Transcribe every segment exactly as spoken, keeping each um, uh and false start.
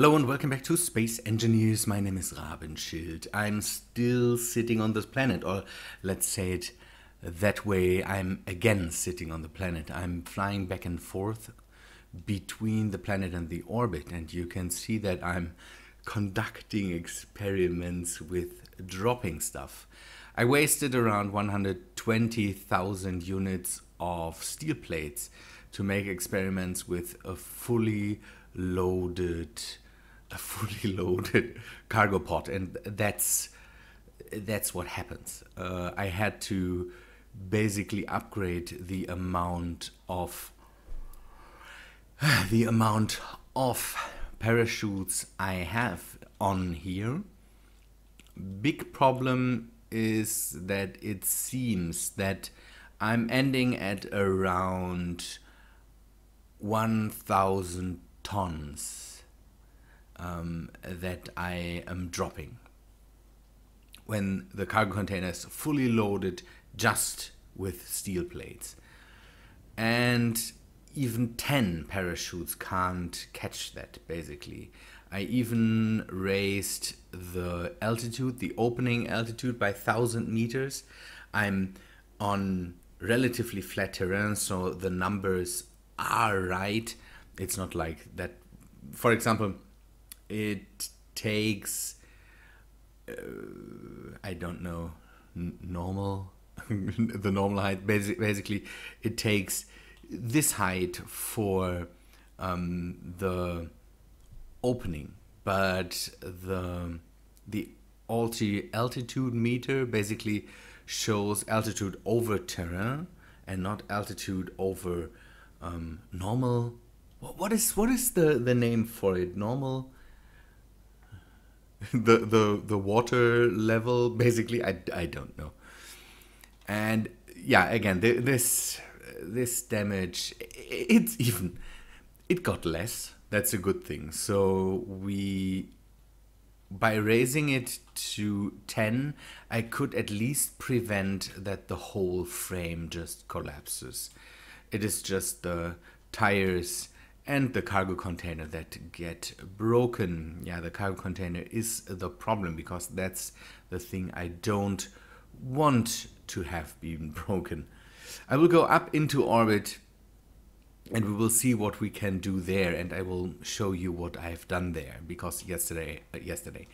Hello and welcome back to Space Engineers. My name is Rabenschild. I'm still sitting on this planet, or let's say it that way, I'm again sitting on the planet. I'm flying back and forth between the planet and the orbit, and you can see that I'm conducting experiments with dropping stuff. I wasted around one hundred twenty thousand units of steel plates to make experiments with a fully loaded a fully loaded cargo pod, and that's that's what happens. uh, I had to basically upgrade the amount of the amount of parachutes I have on here. Big problem is that it seems that I'm ending at around one thousand tons um, that I am dropping when the cargo container is fully loaded just with steel plates, and even ten parachutes can't catch that. Basically, I even raised the altitude, the opening altitude, by one thousand meters. I'm on relatively flat terrain, so the numbers are right. It's not like that, for example, it takes, uh, I don't know, n normal, the normal height, basi basically, it takes this height for um, the opening, but the, the alti altitude meter basically shows altitude over terrain and not altitude over um, normal. What is what is the the name for it? Normal. The the the water level, basically. I, I don't know. And yeah, again, the, this this damage. It's even. It got less. That's a good thing. So we, by raising it to ten, I could at least prevent that the whole frame just collapses. It is just the tires and the cargo container that get broken. Yeah, the cargo container is the problem, because that's the thing I don't want to have been broken. I will go up into orbit and we will see what we can do there, and I will show you what I've done there, because yesterday, uh, yesterday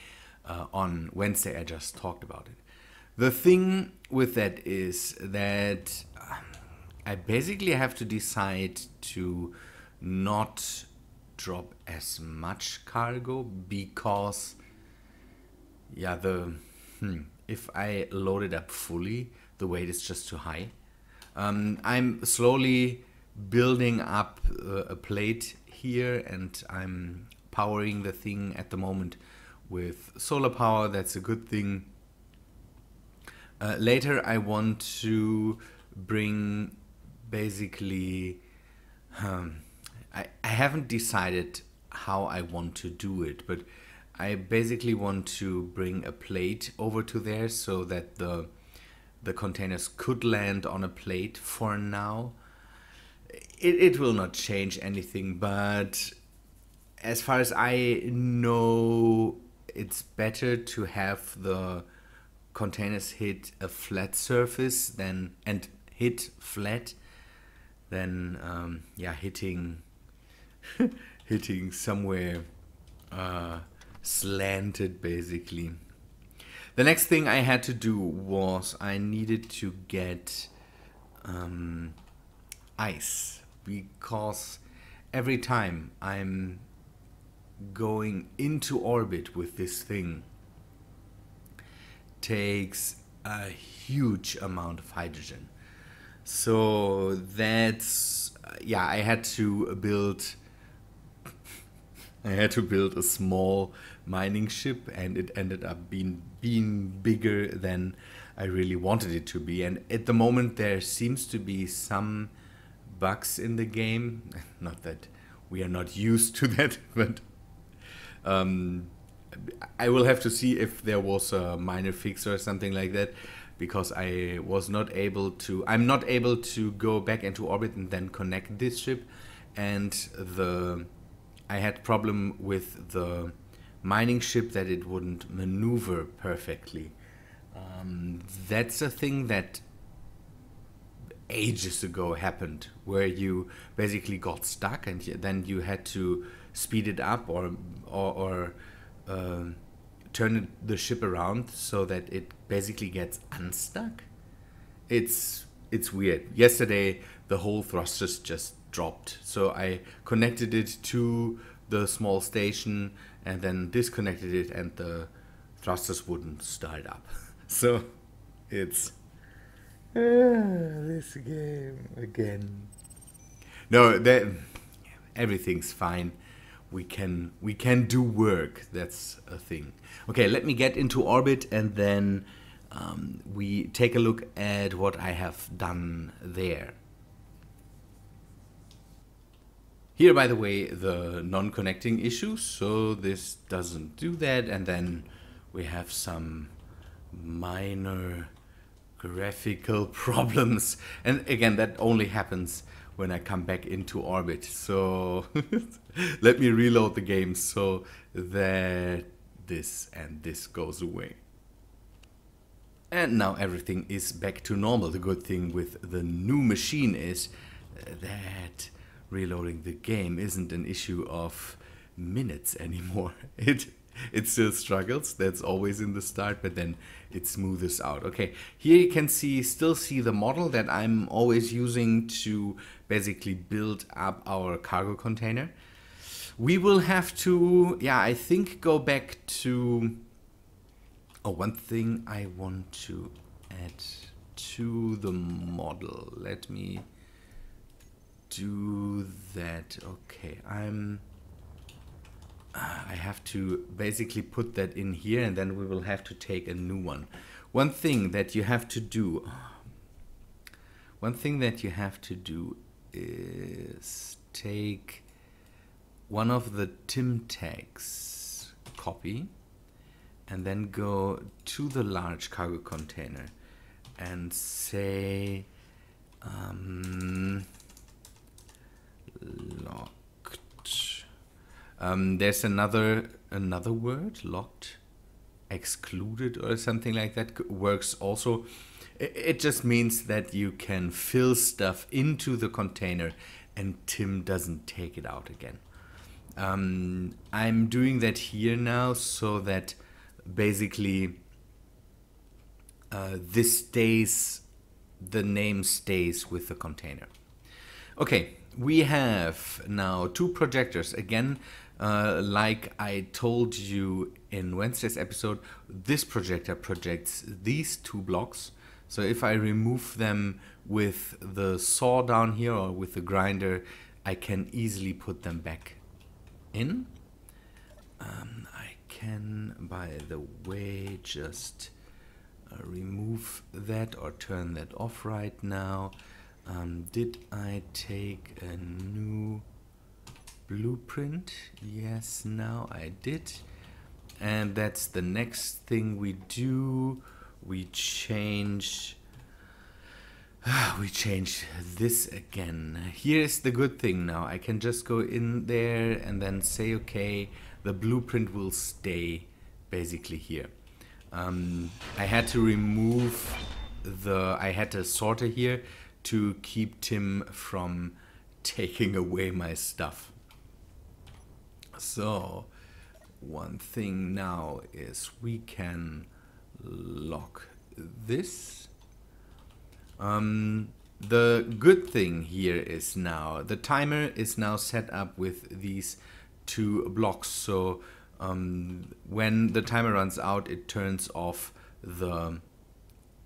uh, on Wednesday I just talked about it. The thing with that is that I basically have to decide to not drop as much cargo, because yeah, the hmm, if I load it up fully, the weight is just too high. um, I'm slowly building up uh, a plate here, and I'm powering the thing at the moment with solar power. That's a good thing. Uh, later I want to bring basically um, I haven't decided how I want to do it, but I basically want to bring a plate over to there so that the the containers could land on a plate for now. It, it will not change anything, but as far as I know, it's better to have the containers hit a flat surface than and hit flat than um, yeah, hitting hitting somewhere uh, slanted, basically. The next thing I had to do was I needed to get um, ice, because every time I'm going into orbit with this thing, takes a huge amount of hydrogen. So that's, yeah, I had to build I had to build a small mining ship, and it ended up being being bigger than I really wanted it to be. And at the moment there seems to be some bugs in the game. Not that we are not used to that, but um, I will have to see if there was a minor fix or something like that, because I was not able to I'm not able to go back into orbit and then connect this ship and the I had problem with the mining ship that it wouldn't maneuver perfectly. Um, that's a thing that ages ago happened, where you basically got stuck and then you had to speed it up or or, or uh, turn the ship around so that it basically gets unstuck. It's it's weird. Yesterday the whole thrusters just dropped, so I connected it to the small station and then disconnected it, and the thrusters wouldn't start up. So it's ah, this game again. No, that everything's fine. We can we can do work. That's a thing. Okay, let me get into orbit, and then um, we take a look at what I have done there. Here, by the way, the non-connecting issue. So this doesn't do that, and then we have some minor graphical problems, and again that only happens when I come back into orbit, so let me reload the game so that this and this goes away. And now everything is back to normal. The good thing with the new machine is that reloading the game isn't an issue of minutes anymore. It It still struggles, that's always in the start, but then it smooths out. Okay, here you can see, still see the model that I'm always using to basically build up our cargo container. We will have to, yeah, I think go back to... Oh, one thing I want to add to the model. Let me do that. Okay, I'm... I have to basically put that in here, and then we will have to take a new one. One thing that you have to do, one thing that you have to do is take one of the Tim tags, copy, and then go to the large cargo container and say um, log. Um, there's another another word, locked, excluded, or something like that. Works also. It, it just means that you can fill stuff into the container, and Tim doesn't take it out again. Um, I'm doing that here now, so that basically uh, this stays, the name stays with the container. Okay, we have now two projectors again. Uh, like I told you in Wednesday's episode, this projector projects these two blocks. So if I remove them with the saw down here or with the grinder, I can easily put them back in. Um, I can, by the way, just uh, remove that or turn that off right now. Um, did I take a new blueprint? Yes, now I did. And that's the next thing we do. We change, we change this again. Here's the good thing now. I can just go in there and then say, okay, the blueprint will stay basically here. Um, I had to remove the, I had a sorter here to keep Tim from taking away my stuff. So one thing now is we can lock this. Um, the good thing here is now the timer is now set up with these two blocks. So um, when the timer runs out, it turns off the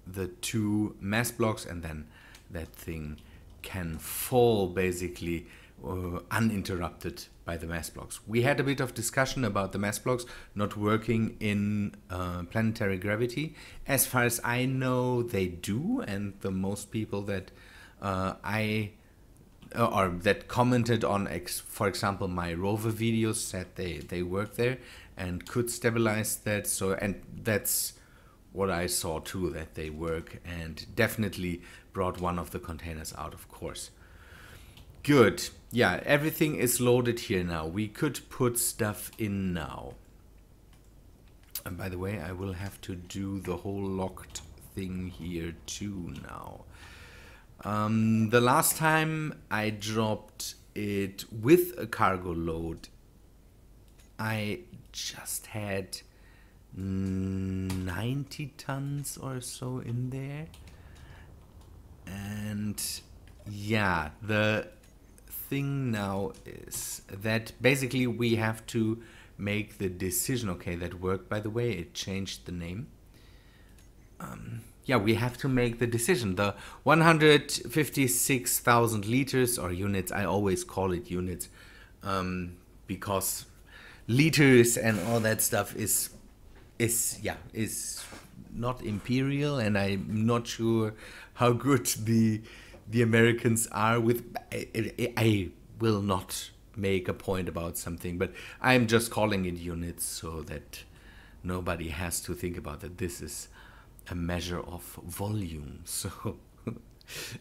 the two mass blocks, and then that thing can fall basically uh, uninterrupted by the mass blocks. We had a bit of discussion about the mass blocks not working in uh, planetary gravity. As far as I know, they do, and the most people that uh, I uh, or that commented on, ex for example, my rover videos said they they work there and could stabilize that. So, and that's what I saw too, that they work, and definitely brought one of the containers out, of course. Good. Yeah, everything is loaded here now. We could put stuff in now. And by the way, I will have to do the whole locked thing here too now. Um, the last time I dropped it with a cargo load, I just had ninety tons or so in there. And yeah, the thing now is that basically we have to make the decision. Okay, that worked, by the way, it changed the name. Um, yeah, we have to make the decision. The one hundred fifty-six thousand liters or units, I always call it units, um, because liters and all that stuff is, is yeah, is not imperial, and I'm not sure how good the the Americans are with. I, I, I will not make a point about something, but I'm just calling it units so that nobody has to think about that this is a measure of volume. So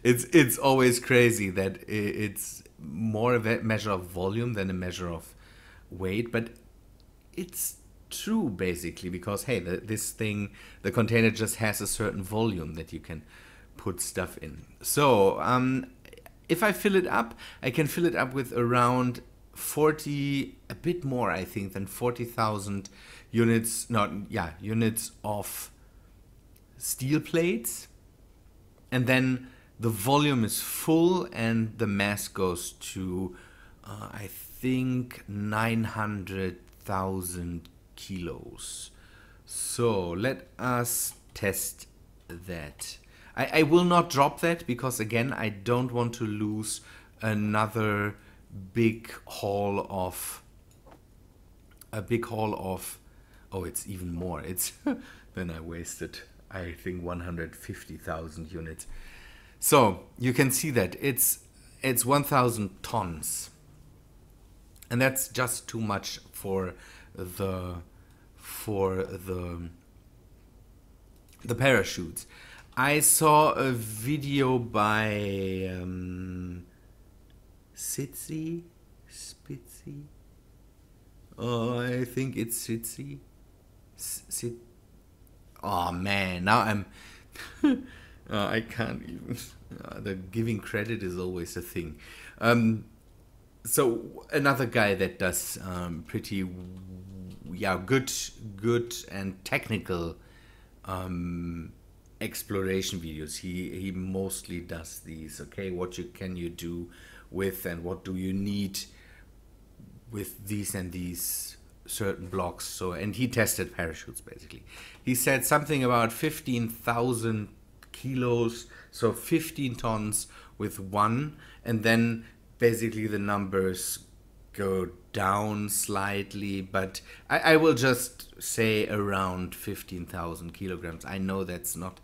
it's it's always crazy that it's more of a measure of volume than a measure of weight, but it's true basically, because hey, the, this thing, the container, just has a certain volume that you can put stuff in. So um, if I fill it up, I can fill it up with around forty, a bit more I think than forty thousand units, not yeah, units of steel plates, and then the volume is full and the mass goes to uh, I think nine hundred thousand kilos. So let us test that. I, I will not drop that because, again, I don't want to lose another big haul of a big haul of oh, it's even more. It's then I wasted, I think, one hundred fifty thousand units. So you can see that it's it's one thousand tons, and that's just too much for the for the the parachutes. I saw a video by um, Sitzy Spici. Oh, I think it's Sitzy. Sit. Oh man, now I'm. oh, I can't even. Oh, the giving credit is always a thing. Um, so another guy that does um, pretty, yeah, good, good and technical. Um, exploration videos. He he mostly does these. Okay, what you can you do with, and what do you need with these and these certain blocks. So, and he tested parachutes basically. He said something about fifteen thousand kilos, so fifteen tons with one, and then basically the numbers go down slightly, but I, I will just say around fifteen thousand kilograms. I know that's not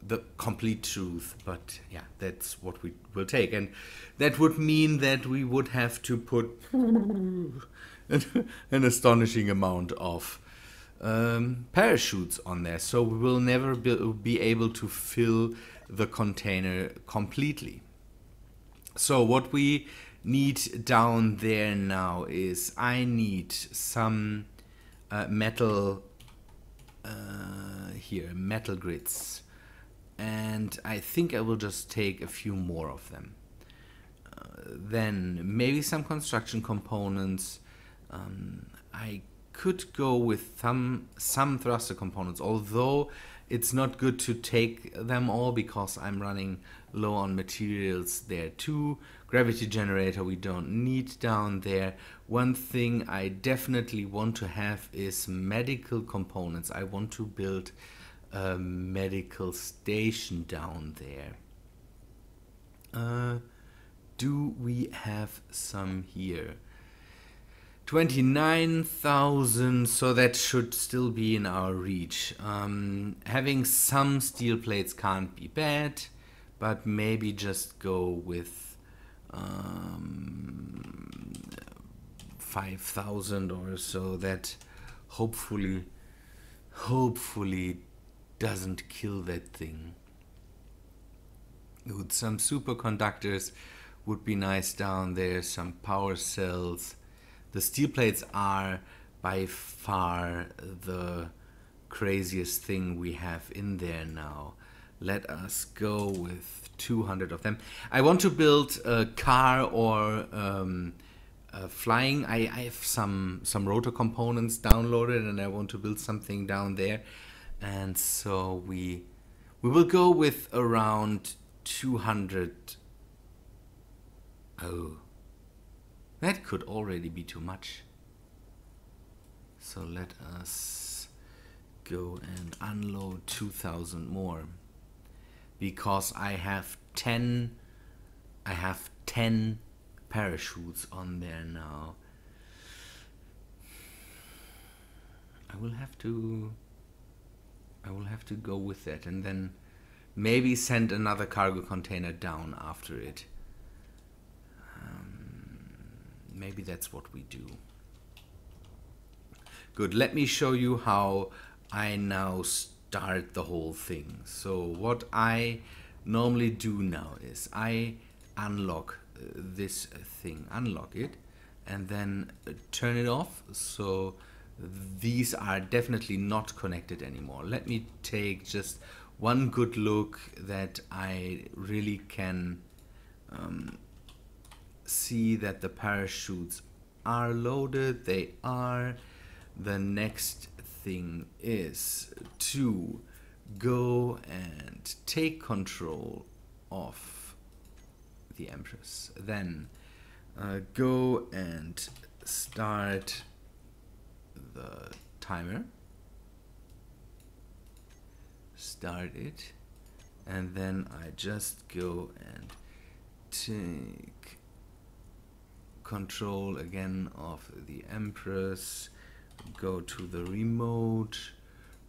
the complete truth, but yeah, that's what we will take. And that would mean that we would have to put an, an astonishing amount of um, parachutes on there. So we will never be, be able to fill the container completely. So what we need down there now is I need some uh, metal uh, here, metal grids, and I think I will just take a few more of them. Uh, then maybe some construction components. Um, I could go with some some thruster components, although it's not good to take them all because I'm running low on materials there too. Gravity generator we don't need down there. One thing I definitely want to have is medical components. I want to build a medical station down there. Uh, do we have some here? twenty-nine thousand, so that should still be in our reach. Um, having some steel plates can't be bad, but maybe just go with Um, five thousand or so. That hopefully, hopefully doesn't kill that thing. With some superconductors, would be nice down there, some power cells. The steel plates are by far the craziest thing we have in there now. Let us go with two hundred of them. I want to build a car or um, a flying. I, I have some, some rotor components downloaded and I want to build something down there. And so we, we will go with around two hundred. Oh, that could already be too much. So let us go and unload two thousand more. Because I have ten, I have ten parachutes on there now. I will have to, I will have to go with that, and then maybe send another cargo container down after it. Um, maybe that's what we do. Good. Let me show you how I now start the whole thing. So what I normally do now is I unlock this thing, unlock it, and then turn it off. So these are definitely not connected anymore. Let me take just one good look that I really can um, see that the parachutes are loaded. They are. The next thing is to go and take control of the Empress, then uh, go and start the timer, start it, and then I just go and take control again of the Empress. Go to the remote,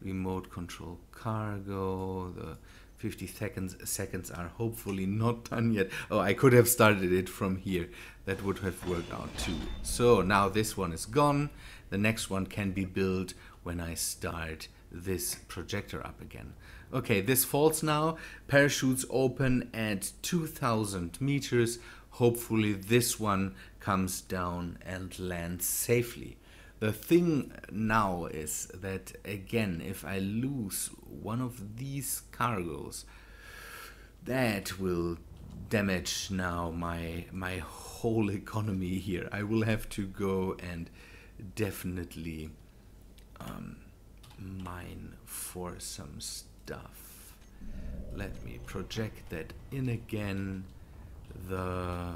remote control cargo. The fifty seconds seconds are hopefully not done yet. Oh, I could have started it from here. That would have worked out too. So now this one is gone. The next one can be built when I start this projector up again. Okay, this falls now. Parachutes open at two thousand meters. Hopefully this one comes down and lands safely. The thing now is that, again, if I lose one of these cargoes, that will damage now my, my whole economy here. I will have to go and definitely um, mine for some stuff. Let me project that in again. The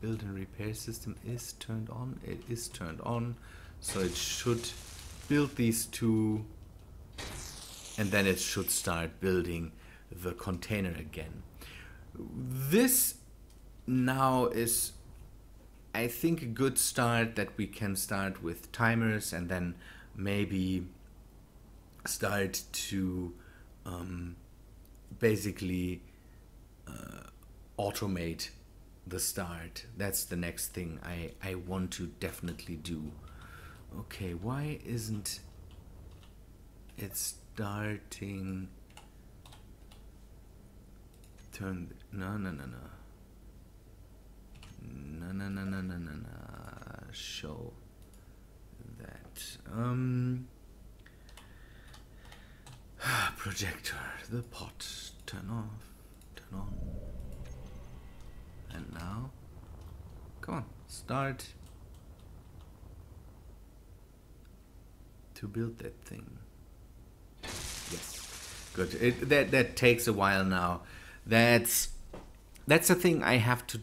build and repair system is turned on. It is turned on. So it should build these two, and then it should start building the container again. This now is, I think, a good start, that we can start with timers and then maybe start to um, basically uh, automate the start. That's the next thing I, I want to definitely do. Okay, why isn't it starting? Turn no no no no no no no no no no no show that um projector, the pot, turn off, turn on, and now come on, start to build that thing. Yes, good. It, that that takes a while now. That's that's the thing I have to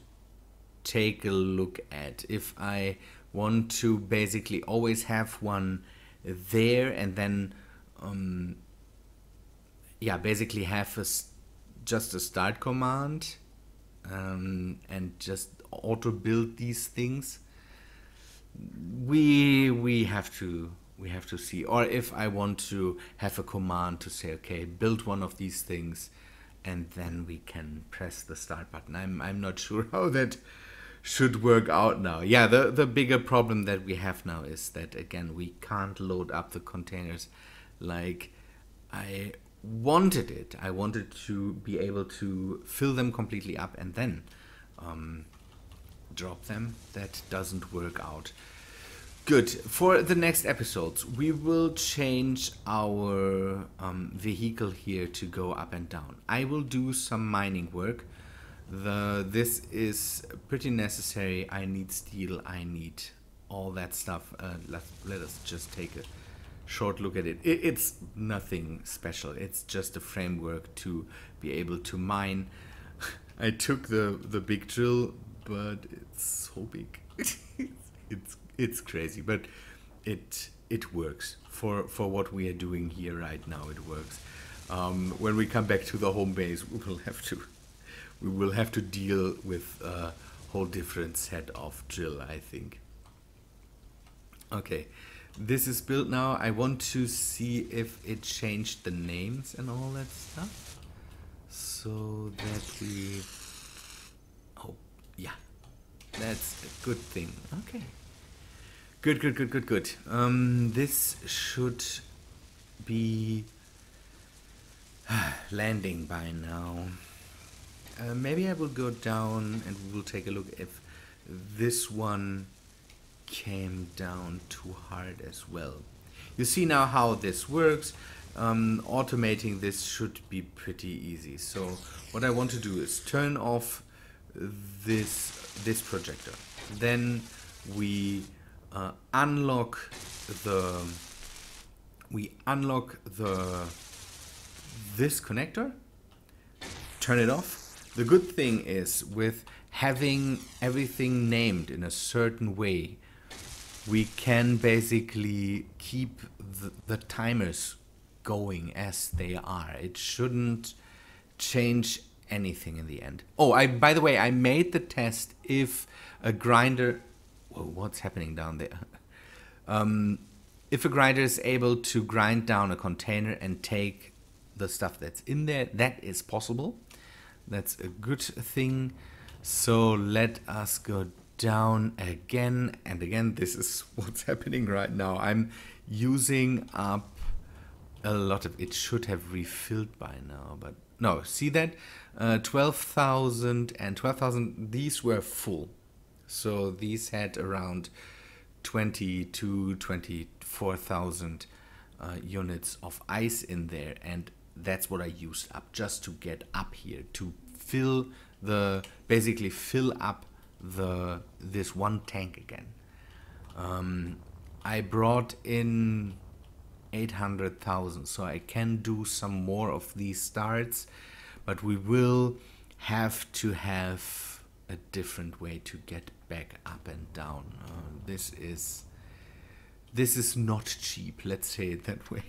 take a look at. If I want to basically always have one there, and then um, yeah, basically have a, just a start command um, and just auto build these things. We we have to. We have to see. Or if I want to have a command to say, okay, build one of these things, and then we can press the start button. I'm, I'm not sure how that should work out now. Yeah, the, the bigger problem that we have now is that, again, we can't load up the containers like I wanted it. I wanted to be able to fill them completely up and then um, drop them. That doesn't work out. Good. For the next episodes, we will change our um, vehicle here to go up and down. I will do some mining work. The, this is pretty necessary. I need steel. I need all that stuff. Uh, let, let us just take a short look at it. it. It's nothing special. It's just a framework to be able to mine. I took the, the big drill, but it's so big. it's It's crazy, but it it works for for what we are doing here right now. It works. Um, when we come back to the home base, we will have to we will have to deal with a whole different set of drill, I think. Okay, this is built now. I want to see if it changed the names and all that stuff, so that we. Oh yeah, that's a good thing. Okay. Good, good, good, good, good. Um, this should be landing by now. Uh, maybe I will go down and we'll take a look if this one came down too hard as well. You see now how this works. Um, automating this should be pretty easy. So what I want to do is turn off this, this projector. Then we... Uh, unlock the we unlock the this connector, turn it off. The good thing is, with having everything named in a certain way, we can basically keep the, the timers going as they are. It shouldn't change anything in the end. Oh, I by the way, I made the test if a grinder Whoa, what's happening down there? Um, if a grinder is able to grind down a container and take the stuff that's in there, that is possible. That's a good thing. So let us go down again and again. This is what's happening right now. I'm using up a lot of... It should have refilled by now, but... No, see that? Uh, twelve thousand and twelve thousand, these were full. So these had around twenty-two, twenty-four thousand uh, units of ice in there, and that's what I used up just to get up here to fill the basically fill up the this one tank again. Um, I brought in eight hundred thousand, so I can do some more of these starts, but we will have to have a different way to get back up and down. Uh, this is this is not cheap, let's say it that way.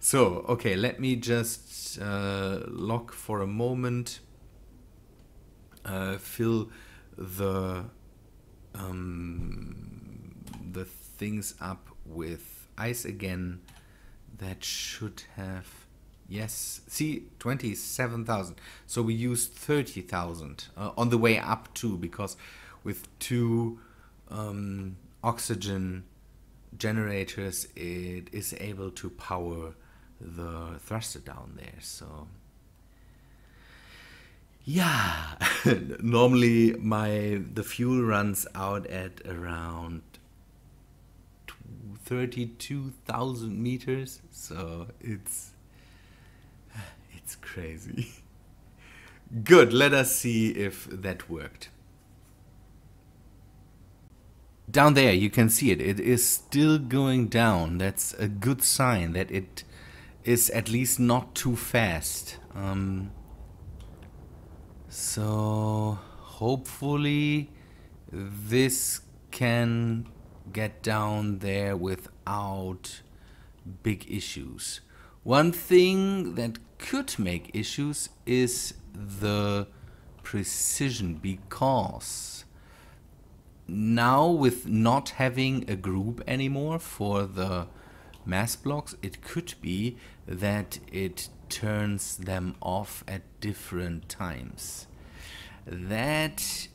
So okay, let me just uh, lock for a moment, uh, fill the um, the things up with ice again. That should have, yes, see, twenty-seven thousand. So we used thirty thousand uh, on the way up too, because with two um, oxygen generators, it is able to power the thruster down there. So yeah, normally my the fuel runs out at around thirty-two thousand meters. So it's It's crazy. Good, let us see if that worked. Down there you can see it. It is still going down. That's a good sign that it is at least not too fast. Um, so hopefully this can get down there without big issues. One thing that could make issues is the precision, because now with not having a group anymore for the mass blocks, it could be that it turns them off at different times. That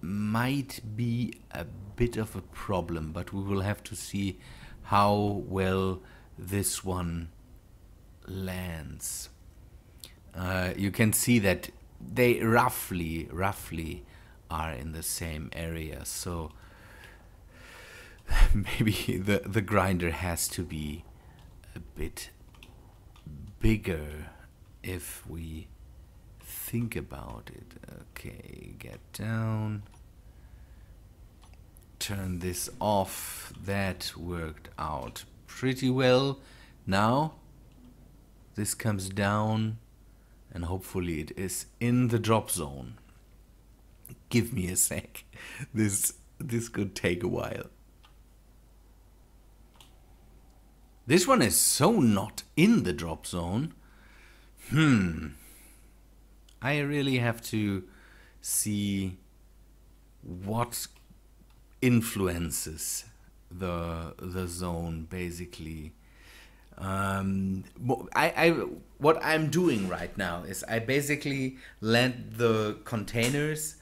might be a bit of a problem, but we will have to see how well this one lands. Uh, you can see that they roughly, roughly are in the same area, so maybe the, the grinder has to be a bit bigger if we think about it. Okay, get down. Turn this off. That worked out pretty well. Now this comes down and hopefully it is in the drop zone. Give me a sec. This this could take a while. This one is so not in the drop zone. Hmm. I really have to see what influences the the zone basically. Um, I, I what I'm doing right now is I basically let the containers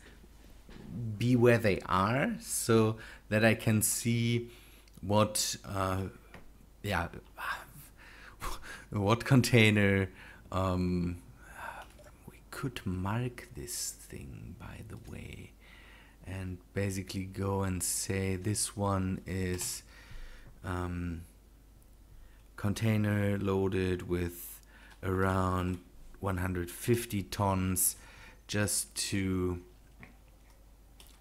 be where they are so that I can see what uh, yeah what container. Um, we could mark this thing, by the way, and basically go and say this one is um, container loaded with around one hundred fifty tons, just to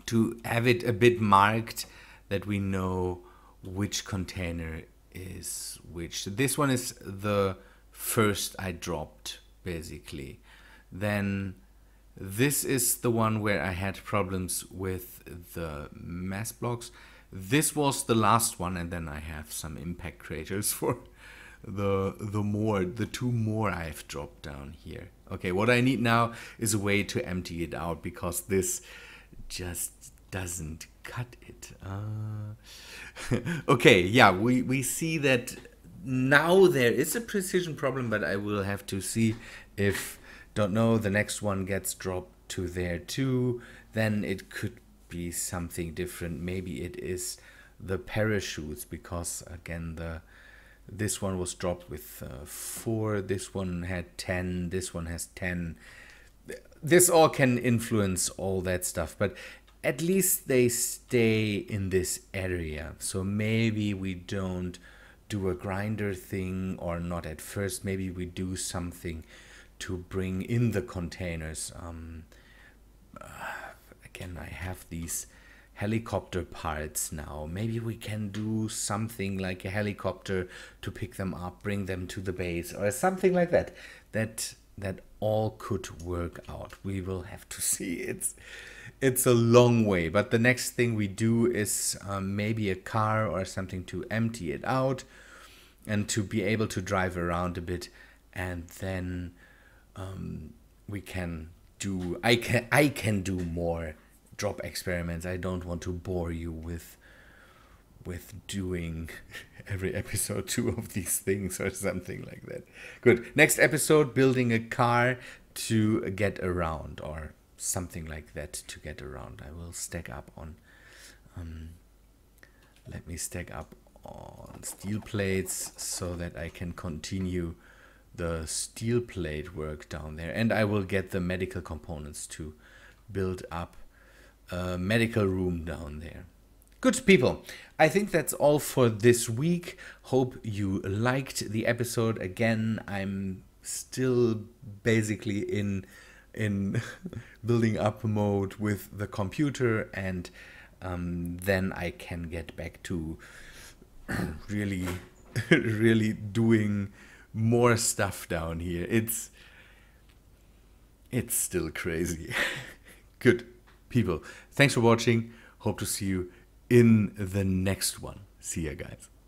to have it a bit marked that we know which container is which. This one is the first I dropped basically. Then this is the one where I had problems with the mass blocks. This was the last one, and then I have some impact craters for the the more the two more I've dropped down here. Okay, what I need now is a way to empty it out because this just doesn't cut it. Uh, okay, yeah, we we see that now there is a precision problem, but I will have to see if, don't know, the next one gets dropped to there too. Then it could be something different. Maybe it is the parachutes, because again the this one was dropped with uh, four, this one had ten, this one has ten. This all can influence all that stuff, but at least they stay in this area. So maybe we don't do a grinder thing, or not at first. Maybe we do something to bring in the containers. Um, uh, again, I have these helicopter parts now. Maybe we can do something like a helicopter to pick them up, bring them to the base, or something like that. That that all could work out. We will have to see. It's it's a long way, but the next thing we do is um, maybe a car or something to empty it out and to be able to drive around a bit, and then um, we can do I can I can do more drop experiments. I don't want to bore you with with doing every episode two of these things or something like that. Good. Next episode, building a car to get around or something like that to get around. I will stack up on um, let me stack up on steel plates so that I can continue the steel plate work down there, and I will get the medical components to build up a medical room down there. Good people, I think that's all for this week. Hope you liked the episode. Again, I'm still basically in in building up mode with the computer, and um, then I can get back to really really doing more stuff down here. It's it's still crazy. Good people, thanks for watching. Hope to see you in the next one. See ya, guys.